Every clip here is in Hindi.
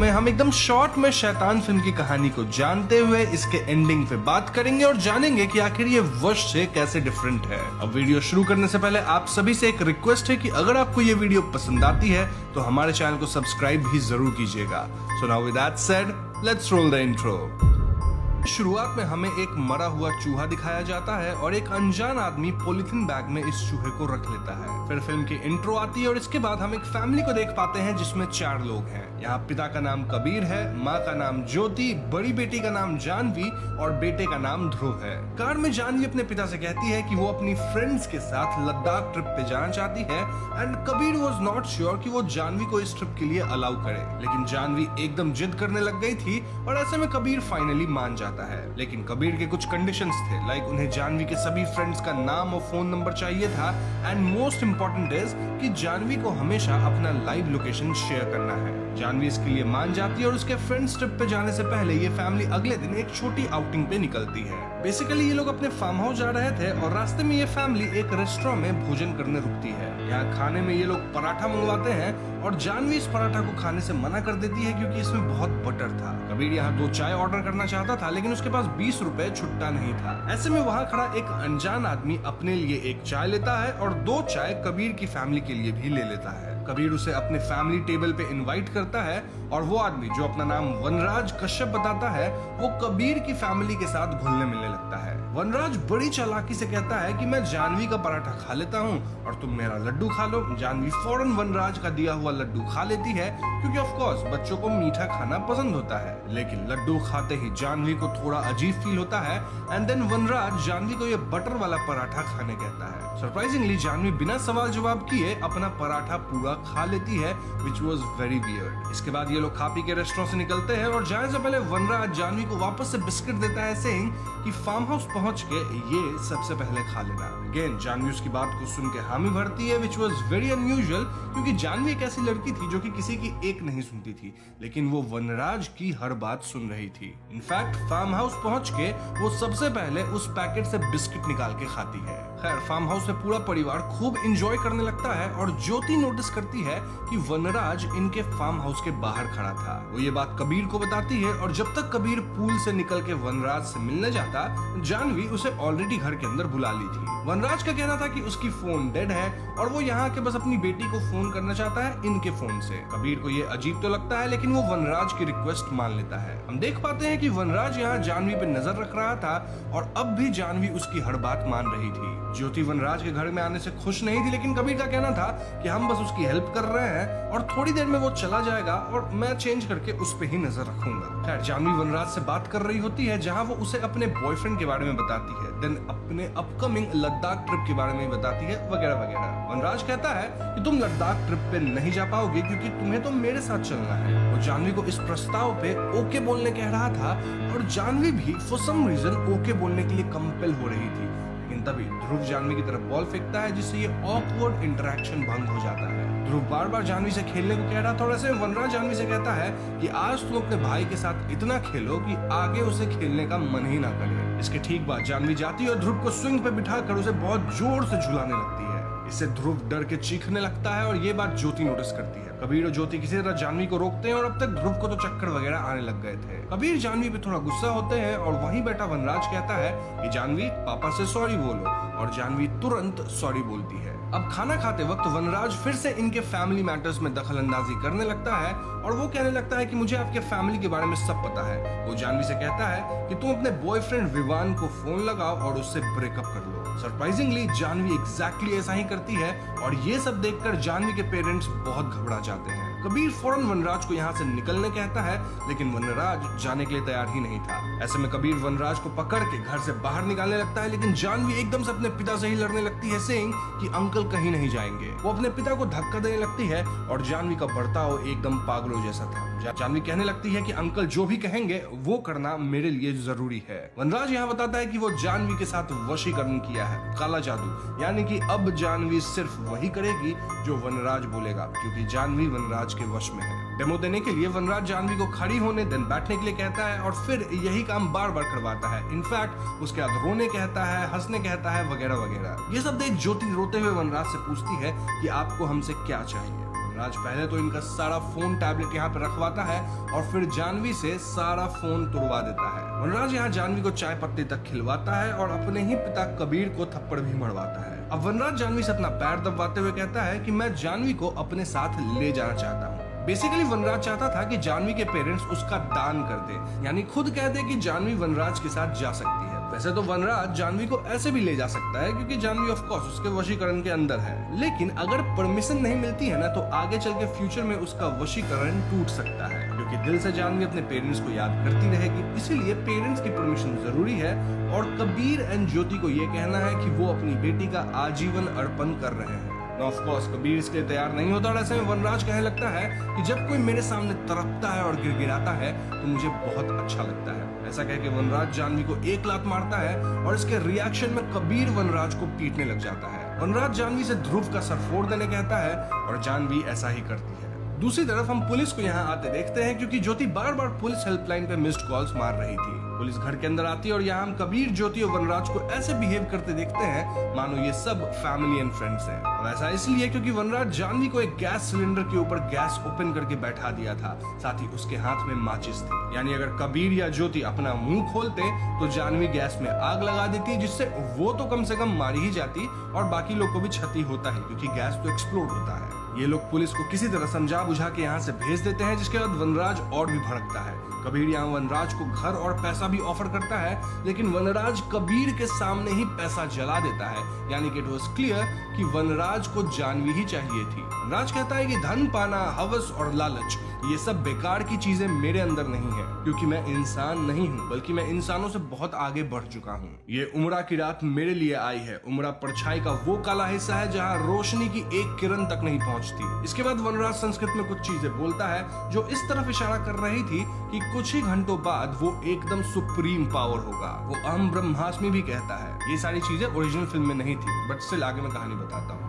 में हम एकदम शॉर्ट में शैतान फिल्म की कहानी को जानते हुए इसके एंडिंग पे बात करेंगे और जानेंगे कि आखिर ये वश से कैसे डिफरेंट है। अब वीडियो शुरू करने से पहले आप सभी से एक रिक्वेस्ट है कि अगर आपको ये वीडियो पसंद आती है तो हमारे चैनल को सब्सक्राइब भी जरूर कीजिएगा। So now with that said, let's roll the intro. शुरुआत में हमें एक मरा हुआ चूहा दिखाया जाता है और एक अनजान आदमी पॉलिथीन बैग में इस चूहे को रख लेता है। फिर फिल्म की इंट्रो आती है और इसके बाद हम एक फैमिली को देख पाते हैं जिसमें 4 लोग हैं। यहाँ पिता का नाम कबीर है, माँ का नाम ज्योति, बड़ी बेटी का नाम जानवी और बेटे का नाम ध्रुव है। कार में जानवी अपने पिता से कहती है कि वो अपनी फ्रेंड्स के साथ लद्दाख ट्रिप पे जाना चाहती है and Kabir was not sure कि वो जानवी को इस ट्रिप के लिए अलाउ करे, लेकिन जानवी एकदम जिद करने लग गई थी और ऐसे में कबीर फाइनली मान है। लेकिन कबीर के कुछ कंडीशंस थे, लाइक उन्हें जानवी के सभी फ्रेंड्स का नाम और फोन नंबर चाहिए था एंड मोस्ट इम्पोर्टेंट इज कि जानवी को हमेशा अपना लाइव लोकेशन शेयर करना है। जानवी इसके लिए मान जाती है और उसके फ्रेंड्स ट्रिप पे जाने से पहले ये फैमिली अगले दिन एक छोटी आउटिंग पे निकलती है। बेसिकली ये लोग अपने फार्म हाउस जा रहे थे और रास्ते में ये फैमिली एक रेस्टोरेंट में भोजन करने रुकती है। यहाँ खाने में ये लोग पराठा मंगवाते हैं और जानवी इस पराठा को खाने से मना कर देती है क्योंकि इसमें बहुत बटर था। कबीर यहाँ 2 चाय ऑर्डर करना चाहता था लेकिन उसके पास 20 रुपए छुट्टा नहीं था। ऐसे में वहाँ खड़ा एक अनजान आदमी अपने लिए एक चाय लेता है और 2 चाय कबीर की फैमिली के लिए भी ले लेता है। कबीर उसे अपने फैमिली टेबल पे इनवाइट करता है और वो आदमी जो अपना नाम वनराज कश्यप बताता है वो कबीर की फैमिली के साथ घुलने मिलने लगता है। वनराज बड़ी चालाकी से कहता है कि मैं जानवी का पराठा खा लेता हूँ और तुम मेरा लड्डू खा लो। जानवी फौरन वनराज का दिया हुआ लड्डू खा लेती है क्योंकि ऑफ कोर्स बच्चों को मीठा खाना पसंद होता है, लेकिन लड्डू खाते ही जानवी को थोड़ा अजीब फील होता है एंड देन वनराज जानवी को ये बटर वाला पराठा खाने कहता है। सरप्राइजिंगली जानवी बिना सवाल जवाब किए अपना पराठा पूरा खा लेती है, which was very weird। इसके बाद ये लोग खा पी के रेस्टोरेंट से निकलते हैं और जाने से पहले वनराज जानवी को वापस से बिस्किट देता है, saying कि फार्म हाउस पहुंच के ये सबसे पहले खा लेना। Again, जानवी उसकी बात को सुन के हामी भरती है, which was very unusual, क्योंकि जानवी एक ऐसी लड़की थी जो कि किसी की एक नहीं सुनती थी, लेकिन वो वनराज की हर बात सुन रही थी। इनफैक्ट फार्म हाउस पहुँच के वो सबसे पहले उस पैकेट से बिस्किट निकाल के खाती है। खैर फार्म हाउस में पूरा परिवार खूब एंजॉय करने लगता है और ज्योति नोटिस करती है कि वनराज इनके फार्म हाउस के बाहर खड़ा था। वो ये बात कबीर को बताती है और जब तक कबीर पूल से निकल के वनराज से मिलने जाता, जानवी उसे ऑलरेडी घर के अंदर बुला ली थी। वनराज का कहना था कि उसकी फोन डेड है और वो यहाँ के बस अपनी बेटी को फोन करना चाहता है इनके फोन से। कबीर को ये अजीब तो लगता है लेकिन वो वनराज की रिक्वेस्ट मान लेता है। हम देख पाते हैं कि वनराज यहाँ जानवी पे नजर रख रहा था और अब भी जानवी उसकी हर बात मान रही थी। ज्योति वनराज के घर में आने से खुश नहीं थी लेकिन कबीर का कहना था कि हम बस उसकी हेल्प कर रहे हैं और थोड़ी देर में वो चला जाएगा और मैं चेंज करके उस पे ही नजर रखूंगा। खैर जानवी वनराज से बात कर रही होती है जहां वो उसे अपने बॉयफ्रेंड के बारे में बताती है, देन अपने अपकमिंग लद्दाख ट्रिप के बारे में बताती है वगैरह वगैरह। वनराज कहता है कि तुम लद्दाख ट्रिप पे नहीं जा पाओगे क्योंकि तुम्हें तो मेरे साथ चलना है। वो जानवी को इस प्रस्ताव पे ओके बोलने कह रहा था और जानवी भी फॉर सम रीजन ओके बोलने के लिए कंपेल हो रही थी। तभी ध्रुव जानवी की तरफ बॉल फेंकता है जिससे ये ऑकवर्ड इंटरेक्शन भंग हो जाता है। ध्रुव बार बार जानवी से खेलने को कह रहा था और ऐसे वनराज जानवी से कहता है कि आज तुम अपने भाई के साथ इतना खेलो कि आगे उसे खेलने का मन ही ना करे। इसके ठीक बाद जानवी जाती है और ध्रुव को स्विंग पे बिठाकर उसे बहुत जोर से झुलाने लगती है। इससे ध्रुव डर के चीखने लगता है और ये बात ज्योति नोटिस करती है। कबीर और ज्योति किसी तरह जानवी को रोकते हैं और अब तक ध्रुव को तो चक्कर वगैरह आने लग गए थे। कबीर जानवी पे थोड़ा गुस्सा होते हैं और वहीं बेटा वनराज कहता है कि जानवी पापा से सॉरी बोलो और जानवी तुरंत सॉरी बोलती है। अब खाना खाते वक्त वनराज फिर से इनके फैमिली मैटर्स में दखल अंदाजी करने लगता है और वो कहने लगता है कि मुझे आपके फैमिली के बारे में सब पता है। वो जानवी से कहता है कि तुम अपने बॉयफ्रेंड विवान को फोन लगाओ और उससे ब्रेकअप कर लो। सरप्राइजिंगली जानवी एग्जैक्टली ऐसा ही करती है और ये सब देखकर जानवी के पेरेंट्स बहुत घबरा जाते हैं। कबीर फौरन वनराज को यहाँ से निकलने कहता है लेकिन वनराज जाने के लिए तैयार ही नहीं था। ऐसे में कबीर वनराज को पकड़ के घर से बाहर निकालने लगता है लेकिन जानवी एकदम से अपने पिता से ही लड़ने लगती है, सेइंग कि अंकल कहीं नहीं जाएंगे। वो अपने पिता को धक्का देने लगती है और जानवी का बर्ताव एकदम पागलों जैसा था। जानवी कहने लगती है कि अंकल जो भी कहेंगे वो करना मेरे लिए जरूरी है। वनराज यहाँ बताता है कि वो जानवी के साथ वशीकरण किया है, काला जादू, यानी कि अब जानवी सिर्फ वही करेगी जो वनराज बोलेगा क्योंकि जानवी वनराज के वश में है। डेमो देने के लिए वनराज जानवी को खड़ी होने देन बैठने के लिए कहता है और फिर यही काम बार बार करवाता है। इनफैक्ट उसके बाद रोने कहता है, हंसने कहता है वगैरह वगैरह। ये सब देख ज्योति रोते हुए वनराज से पूछती है कि आपको हमसे क्या चाहिए। वनराज पहले तो इनका सारा फोन टैबलेट यहाँ पर रखवाता है और फिर जानवी से सारा फोन तुड़वा देता है। वनराज यहाँ जानवी को चाय पत्ती तक खिलवाता है और अपने ही पिता कबीर को थप्पड़ भी मरवाता है। अब वनराज जानवी से अपना पैर दबाते हुए कहता है कि मैं जानवी को अपने साथ ले जाना चाहता हूँ। बेसिकली वनराज चाहता था कि जानवी के पेरेंट्स उसका दान कर दे, यानी खुद कह दे कि जानवी वनराज के साथ जा सकती है। वैसे तो वनराज जानवी को ऐसे भी ले जा सकता है क्योंकि जानवी ऑफ कोर्स उसके वशीकरण के अंदर है, लेकिन अगर परमिशन नहीं मिलती है ना तो आगे चल के फ्यूचर में उसका वशीकरण टूट सकता है, क्योंकि दिल से जानवी अपने पेरेंट्स को याद करती रहेगी, इसीलिए पेरेंट्स की परमिशन जरूरी है। और कबीर एंड ज्योति को ये कहना है कि वो अपनी बेटी का आजीवन अर्पण कर रहे हैं। ऑफ कोर्स कबीर इसके तैयार नहीं होता और ऐसे में वनराज कहने लगता है कि जब कोई मेरे सामने तड़पता है और गिरगिराता है तो मुझे बहुत अच्छा लगता है। ऐसा कह के वनराज जानवी को एक लात मारता है और इसके रिएक्शन में कबीर वनराज को पीटने लग जाता है। वनराज जानवी से ध्रुव का सर फोड़ देने कहता है और जानवी ऐसा ही करती है। दूसरी तरफ हम पुलिस को यहाँ आते देखते हैं क्योंकि ज्योति बार बार पुलिस हेल्पलाइन पे मिस्ड कॉल्स मार रही थी। पुलिस घर के अंदर आती है और यहाँ हम कबीर, ज्योति और वनराज को ऐसे बिहेव करते देखते हैं मानो ये सब फैमिली एंड फ्रेंड्स हैं। और ऐसा इसलिए क्योंकि वनराज जानवी को एक गैस सिलेंडर के ऊपर गैस ओपन करके बैठा दिया था, साथ ही उसके हाथ में माचिस थी, यानी अगर कबीर या ज्योति अपना मुंह खोलते तो जानवी गैस में आग लगा देती, जिससे वो तो कम से कम मारी ही जाती और बाकी लोग को भी क्षति होता है क्योंकि गैस तो एक्सप्लोड होता है। ये लोग पुलिस को किसी तरह समझा बुझा के यहाँ से भेज देते हैं, जिसके बाद वनराज और भी भड़कता है। कबीर यहाँ वनराज को घर और पैसा भी ऑफर करता है, लेकिन वनराज कबीर के सामने ही पैसा जला देता है, यानी कि इट वाज क्लियर कि वनराज को जानवी ही चाहिए थी। वनराज कहता है कि धन पाना, हवस और लालच ये सब बेकार की चीजें मेरे अंदर नहीं है, क्योंकि मैं इंसान नहीं हूँ, बल्कि मैं इंसानों से बहुत आगे बढ़ चुका हूँ। ये उमरा की रात मेरे लिए आई है। उमरा परछाई का वो काला हिस्सा है जहाँ रोशनी की एक किरण तक नहीं पहुँचती। इसके बाद वनराज संस्कृत में कुछ चीजें बोलता है जो इस तरफ इशारा कर रही थी कि कुछ ही घंटों बाद वो एकदम सुप्रीम पावर होगा। वो अहम ब्रह्मास्मि भी कहता है। ये सारी चीजें ओरिजिनल फिल्म में नहीं थी, बट स्टिल आगे मैं कहानी बताता हूँ।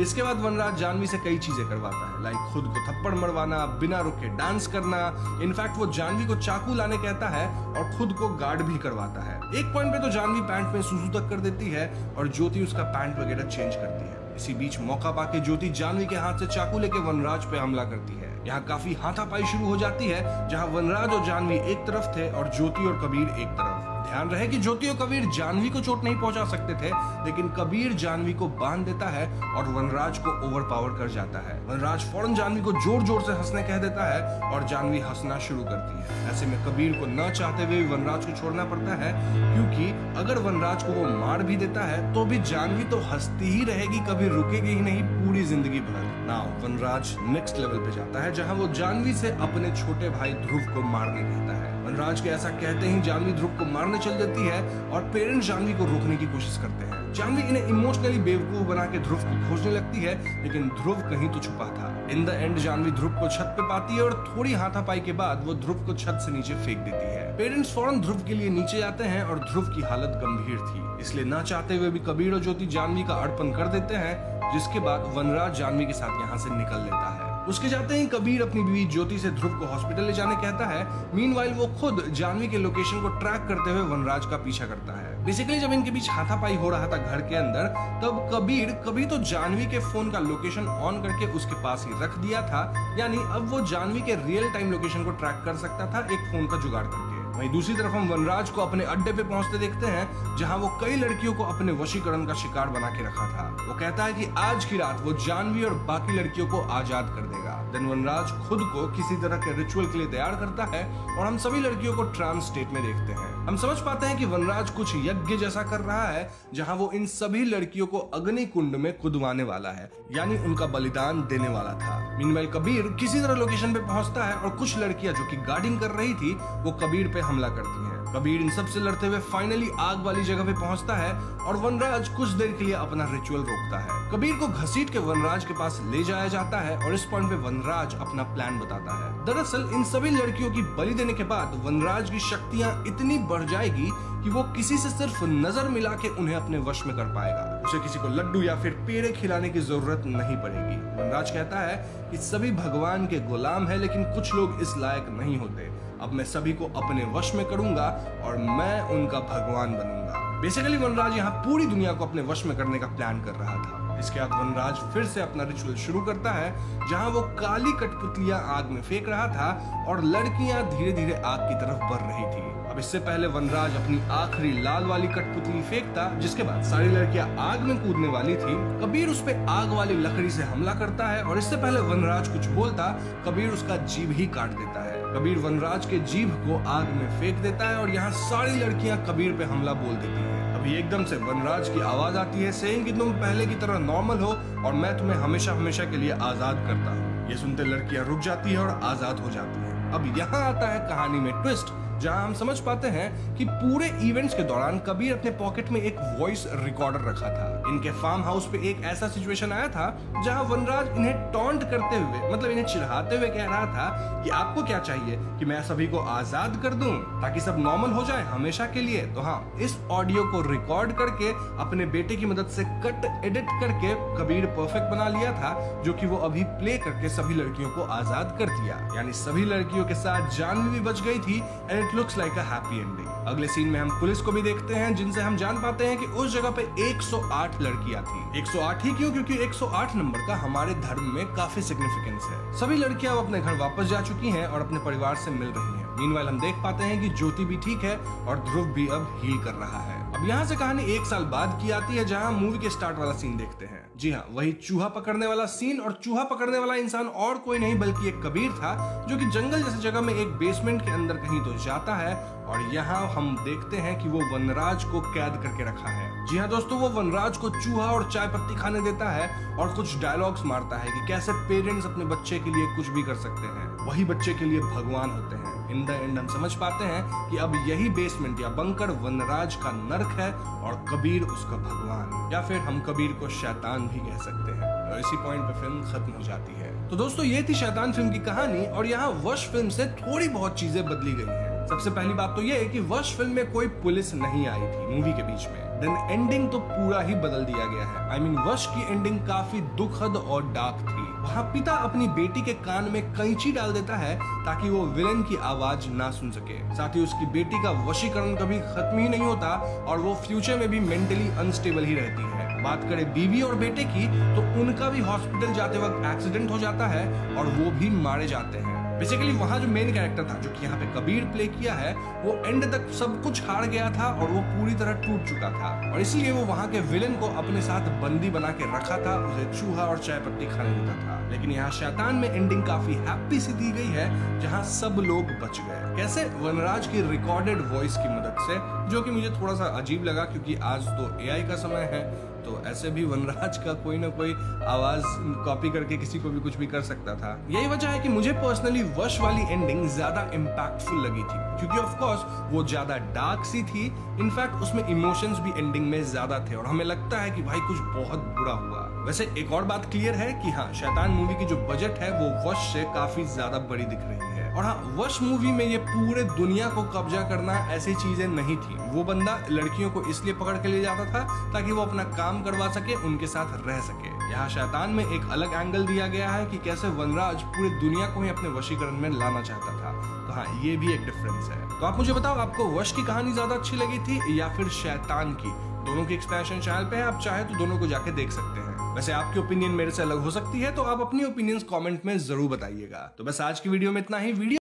इसके बाद वनराज जानवी से कई चीजें करवाता है, लाइक खुद को थप्पड़ मरवाना, बिना रुके डांस करना, इनफैक्ट वो जानवी को चाकू लाने कहता है और खुद को गार्ड भी करवाता है। एक पॉइंट पे तो जानवी पैंट में सुसु तक कर देती है और ज्योति उसका पैंट वगैरह चेंज करती है। इसी बीच मौका पाके ज्योति जानवी के हाथ से चाकू लेके वनराज पे हमला करती है। यहाँ काफी हाथापाई शुरू हो जाती है, जहाँ वनराज और जानवी एक तरफ थे और ज्योति और कबीर एक तरफ। ध्यान रहे कि ज्योति और कबीर जानवी को चोट नहीं पहुंचा सकते थे, लेकिन कबीर जानवी को बांध देता है और वनराज को ओवरपावर कर जाता है। वनराज फौरन जानवी को जोर जोर से हंसने कह देता है और जानवी हंसना शुरू करती है। ऐसे में कबीर को न चाहते हुए वनराज को छोड़ना पड़ता है, क्योंकि अगर वनराज को वो मार भी देता है तो भी जानवी तो हंसती ही रहेगी, कभी रुकेगी ही नहीं पूरी जिंदगी भर। नाउ वनराज नेक्स्ट लेवल पे जाता है, जहाँ वो जानवी से अपने छोटे भाई ध्रुव को मारने कहता है। वनराज के ऐसा कहते ही जानवी ध्रुव को मारने चल जाती है और पेरेंट्स जानवी को रोकने की कोशिश करते हैं। जानवी इन्हें इमोशनली बेवकूफ बना के ध्रुव को खोजने लगती है, लेकिन ध्रुव कहीं तो छुपा था। In the end Jahnavi Dhruv को छत पे पाती है और थोड़ी हाथापाई के बाद वो ध्रुव को छत से नीचे फेंक देती है। पेरेंट्स फौरन ध्रुव के लिए नीचे आते हैं और ध्रुव की हालत गंभीर थी, इसलिए ना चाहते हुए भी कबीर और ज्योति जानवी का अर्पण कर देते हैं, जिसके बाद वनराज जानवी के साथ यहाँ से निकल लेता है। उसके जाते ही कबीर अपनी बीवी ज्योति से ध्रुव को हॉस्पिटल ले जाने कहता है। मीनवाइल वो खुद जानवी के लोकेशन को ट्रैक करते हुए वनराज का पीछा करता है। बेसिकली जब इनके बीच हाथापाई हो रहा था घर के अंदर, तब कबीर कभी तो जानवी के फोन का लोकेशन ऑन करके उसके पास ही रख दिया था, यानी अब वो जानवी के रियल टाइम लोकेशन को ट्रैक कर सकता था एक फोन का जुगाड़ करके। वहीं दूसरी तरफ हम वनराज को अपने अड्डे पे पहुंचते देखते हैं, जहां वो कई लड़कियों को अपने वशीकरण का शिकार बना के रखा था। वो कहता है कि आज की रात वो जानवी और बाकी लड़कियों को आजाद कर देगा। देन वनराज खुद को किसी तरह के रिचुअल के लिए तैयार करता है और हम सभी लड़कियों को ट्रांस स्टेट में देखते हैं। हम समझ पाते हैं कि वनराज कुछ यज्ञ जैसा कर रहा है, जहाँ वो इन सभी लड़कियों को अग्नि कुंड में कूदवाने वाला है, यानी उनका बलिदान देने वाला था। मीनवाइल कबीर किसी तरह लोकेशन पे पहुँचता है और कुछ लड़कियाँ जो की गार्डिंग कर रही थी वो कबीर पे हमला करती है। कबीर इन सब से लड़ते हुए फाइनली आग वाली जगह पे पहुंचता है और वनराज कुछ देर के लिए अपना रिचुअल रोकता है। कबीर को घसीट के वनराज के पास ले जाया जाता है और इस पॉइंट पे वनराज अपना प्लान बताता है। दरअसल इन सभी लड़कियों की बलि देने के बाद वनराज की शक्तियाँ इतनी बढ़ जाएगी कि वो किसी से सिर्फ नजर मिला के उन्हें अपने वश में कर पाएगा। उसे किसी को लड्डू या फिर पेड़े खिलाने की जरूरत नहीं पड़ेगी। वनराज कहता है कि सभी भगवान के गुलाम हैं, लेकिन कुछ लोग इस लायक नहीं होते। अब मैं सभी को अपने वश में करूंगा और मैं उनका भगवान बनूंगा। बेसिकली वनराज यहाँ पूरी दुनिया को अपने वश में करने का प्लान कर रहा था। इसके बाद वनराज फिर से अपना रिचुअल शुरू करता है जहां वो काली कठपुतलियां आग में फेंक रहा था और लड़कियां धीरे धीरे आग की तरफ बढ़ रही थी। अब इससे पहले वनराज अपनी आखिरी लाल वाली कठपुतली फेंकता जिसके बाद सारी लड़कियां आग में कूदने वाली थी। कबीर उस पर आग वाली लकड़ी से हमला करता है और इससे पहले वनराज कुछ बोलता कबीर उसका जीभ ही काट देता है। कबीर वनराज के जीभ को आग में फेंक देता है और यहाँ सारी लड़कियां कबीर पे हमला बोल देती है। अभी एकदम से वनराज की आवाज आती है सेइंग कि तुम पहले की तरह नॉर्मल हो और मैं तुम्हें हमेशा हमेशा के लिए आजाद करता हूँ। ये सुनते लड़कियां रुक जाती है और आजाद हो जाती है। अब यहाँ आता है कहानी में ट्विस्ट जहाँ हम समझ पाते हैं कि पूरे इवेंट्स के दौरान कबीर अपने पॉकेट में एक वॉइस रिकॉर्डर रखा था। इनके फार्म हाउस पे एक ऐसा सिचुएशन आया था जहाँ वनराज इन्हें टॉन्ट करते हुए मतलब इन्हें चिढ़ाते हुए कह रहा था कि आपको क्या चाहिए कि मैं सभी को आजाद कर दूं ताकि सब नॉर्मल हो जाए हमेशा के लिए। तो हाँ, इस ऑडियो को रिकॉर्ड करके अपने बेटे की मदद से कट एडिट करके कबीर परफेक्ट बना लिया था जो कि वो अभी प्ले करके सभी लड़कियों को आजाद कर दिया। यानी सभी लड़कियों के साथ जानवी भी बच गई थी। It looks like a happy ending. अगले सीन में हम पुलिस को भी देखते हैं जिनसे हम जान पाते हैं कि उस जगह पे 108 लड़कियां थी। 108 ही क्यों, क्योंकि 108 नंबर का हमारे धर्म में काफी सिग्निफिकेंस है। सभी लड़कियां अब अपने घर वापस जा चुकी हैं और अपने परिवार से मिल रही हैं। मीनवाइल हम देख पाते हैं कि ज्योति भी ठीक है और ध्रुव भी अब हील कर रहा है। अब यहाँ से कहानी 1 साल बाद की आती है जहाँ मूवी के स्टार्ट वाला सीन देखते हैं। जी हाँ, वही चूहा पकड़ने वाला सीन। और चूहा पकड़ने वाला इंसान और कोई नहीं बल्कि एक कबीर था जो कि जंगल जैसी जगह में एक बेसमेंट के अंदर कहीं तो जाता है और यहाँ हम देखते हैं कि वो वनराज को कैद करके रखा है। जी हाँ दोस्तों, वो वनराज को चूहा और चाय पत्ती खाने देता है और कुछ डायलॉग्स मारता है कि कैसे पेरेंट्स अपने बच्चे के लिए कुछ भी कर सकते हैं, वही बच्चे के लिए भगवान होते हैं। इन द एंड हम समझ पाते हैं कि अब यही बेसमेंट या बंकर वनराज का नर्क है और कबीर उसका भगवान, या फिर हम कबीर को शैतान भी कह सकते हैं। और इसी पॉइंट पे फिल्म खत्म हो जाती है। तो दोस्तों, ये थी शैतान फिल्म की कहानी और यहाँ वश फिल्म से थोड़ी बहुत चीजें बदली गई है। सबसे पहली बात तो ये है कि वश फिल्म में कोई पुलिस नहीं आई थी मूवी के बीच में। देन एंडिंग तो पूरा ही बदल दिया गया है। आई मीन वश की एंडिंग काफी दुखद और डार्क थी। वहाँ पिता अपनी बेटी के कान में कैंची डाल देता है ताकि वो विलन की आवाज ना सुन सके। साथ ही उसकी बेटी का वशीकरण कभी खत्म ही नहीं होता और वो फ्यूचर में भी मेंटली अनस्टेबल ही रहती है। बात करें बीवी और बेटे की तो उनका भी हॉस्पिटल जाते वक्त एक्सीडेंट हो जाता है और वो भी मारे जाते हैं। बेसिकली वहाँ जो मेन कैरेक्टर था जो कि यहाँ पे कबीर प्ले किया है वो एंड तक सब कुछ हार गया था और वो पूरी तरह टूट चुका था और इसलिए वो वहाँ के विलन को अपने साथ बंदी बना के रखा था, उसे चूहा और चाय पत्ती खाने देता था। लेकिन यहाँ शैतान में एंडिंग काफी हैप्पी सी दी गई है जहाँ सब लोग बच गए। कैसे? वनराज की रिकॉर्डेड वॉइस की मदद से, जो कि मुझे थोड़ा सा अजीब लगा क्योंकि आज तो AI का समय है तो ऐसे भी वनराज का कोई ना कोई आवाज कॉपी करके किसी को भी कुछ भी कर सकता था। यही वजह है कि मुझे पर्सनली वश वाली एंडिंग ज्यादा इम्पैक्टफुल लगी थी क्योंकि ऑफ कोर्स वो ज्यादा डार्क सी थी। इनफैक्ट उसमें इमोशंस भी एंडिंग में ज्यादा थे और हमें लगता है कि भाई कुछ बहुत बुरा हुआ। वैसे एक और बात क्लियर है कि हाँ, शैतान मूवी की जो बजट है वो वश से काफी ज्यादा बड़ी दिख रही है। और हाँ, वश मूवी में ये पूरे दुनिया को कब्जा करना ऐसी चीजें नहीं थी। वो बंदा लड़कियों को इसलिए पकड़ के ले जाता था ताकि वो अपना काम करवा सके, उनके साथ रह सके। यहाँ शैतान में एक अलग एंगल दिया गया है कि कैसे वनराज पूरी दुनिया को ही अपने वशीकरण में लाना चाहता था। तो हाँ, ये भी एक डिफरेंस है। तो आप मुझे बताओ, आपको वश की कहानी ज्यादा अच्छी लगी थी या फिर शैतान की? दोनों की एक्सप्लेनेशन चैनल पे है, आप चाहे तो दोनों को जाके देख सकते हैं। वैसे आपकी ओपिनियन मेरे से अलग हो सकती है तो आप अपनी ओपिनियंस कमेंट में जरूर बताइएगा। तो बस आज की वीडियो में इतना ही। वीडियो